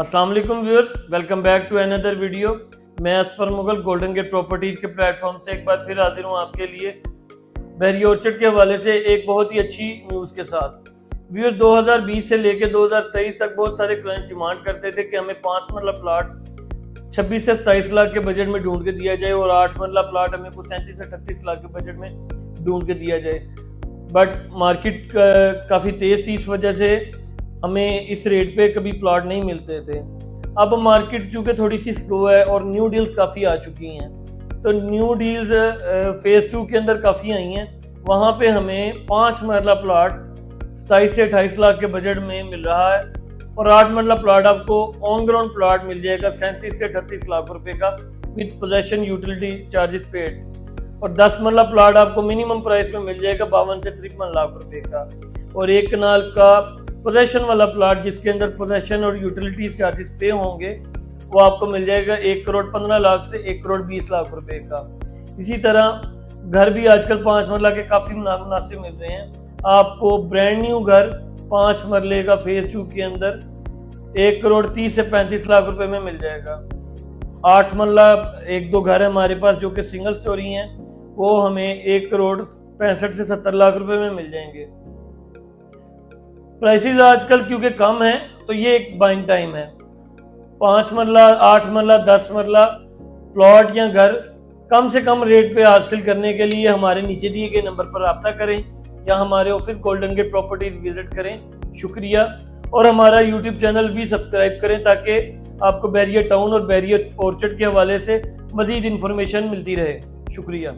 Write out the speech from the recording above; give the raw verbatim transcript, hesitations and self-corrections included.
अस्सलाम वालेकुम viewers, welcome back to another video. मैं Asfar Mughal Golden Gate Properties के प्लेटफॉर्म से एक बार फिर हाजिर हूँ आपके लिए बहरिया ऑर्चर्ड के हवाले से एक बहुत ही अच्छी न्यूज़ के साथ। व्यूअर्स, दो हज़ार बीस से लेकर दो हज़ार तेईस तक बहुत सारे क्लाइंट्स डिमांड करते थे कि हमें पाँच मरला प्लाट छब्बीस से सत्ताईस लाख के बजट में ढूंढ के दिया जाए और आठ मरला प्लाट हमें कुछ सैंतीस से अट्ठतीस लाख के बजट में ढूंढ के दिया जाए। बट मार्केट काफ़ी तेज़ थी, इस वजह से हमें इस रेट पे कभी प्लॉट नहीं मिलते थे। अब मार्केट चूँकि थोड़ी सी स्लो है और न्यू डील्स काफ़ी आ चुकी हैं, तो न्यू डील्स फेज़ टू के अंदर काफ़ी आई हैं। वहाँ पे हमें पाँच मरला प्लाट सताईस से अट्ठाईस लाख के बजट में मिल रहा है और आठ मरला प्लाट आपको ऑन ग्राउंड प्लाट मिल जाएगा सैंतीस से अट्ठतीस लाख रुपए का with possession utility charges paid. और दस मरला प्लाट आपको मिनिमम प्राइस में मिल जाएगा बावन से तिरपन लाख रुपये का। और एक कनाल का पोजेसन वाला प्लाट जिसके अंदर पोजेसन और यूटिलिटीज चार्जेस पे होंगे वो आपको मिल जाएगा एक करोड़ पंद्रह लाख से एक करोड़ बीस लाख रुपए का। इसी तरह घर भी आजकल पाँच मरला के काफ़ी मुनासिब मिल रहे हैं। आपको ब्रांड न्यू घर पाँच मरले का फेज़ टू के अंदर एक करोड़ तीस से पैंतीस लाख रुपए में मिल जाएगा। आठ मरला एक दो घर हमारे पास जो कि सिंगल स्टोरी हैं वो हमें एक करोड़ पैंसठ से सत्तर लाख रुपये में मिल जाएंगे। प्राइसेस आजकल क्योंकि कम हैं तो ये एक बाइंग टाइम है। पाँच मरला, आठ मरला, दस मरला प्लॉट या घर कम से कम रेट पे हासिल करने के लिए हमारे नीचे दिए गए नंबर पर रब्ता करें या हमारे office Golden Gate Properties visit करें। शुक्रिया। और हमारा यूट्यूब चैनल भी सब्सक्राइब करें ताकि आपको बहरिया टाउन और बहरिया ऑर्चर्ड के हवाले से मज़ीद इन्फॉर्मेशन मिलती रहे। शुक्रिया।